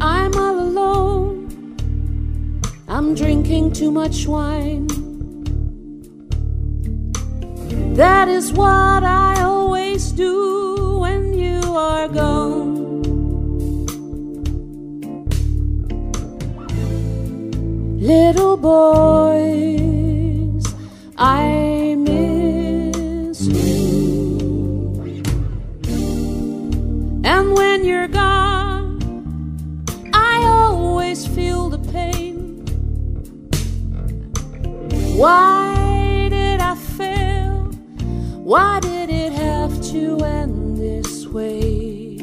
I'm all alone, I'm drinking too much wine. That is what I always do when you are gone. Little boys, I miss you. And when you're gone, I always feel the pain. Why did I fail? Why did it have to end this way?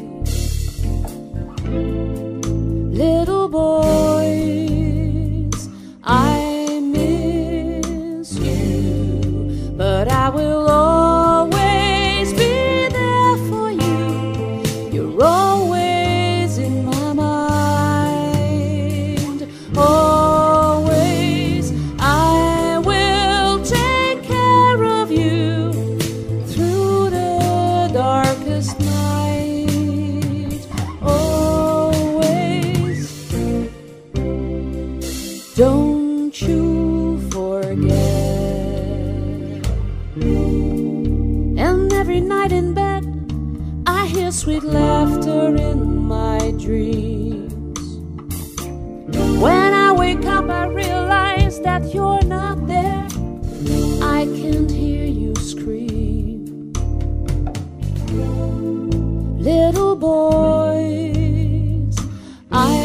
Little boy, I miss you, but I will always be there for you. You're always in my mind. Always, I will take care of you through the darkest night. Always, don't you forget. And every night in bed I hear sweet laughter in my dreams. When I wake up I realize that you're not there. I can't hear you scream. Little boys, I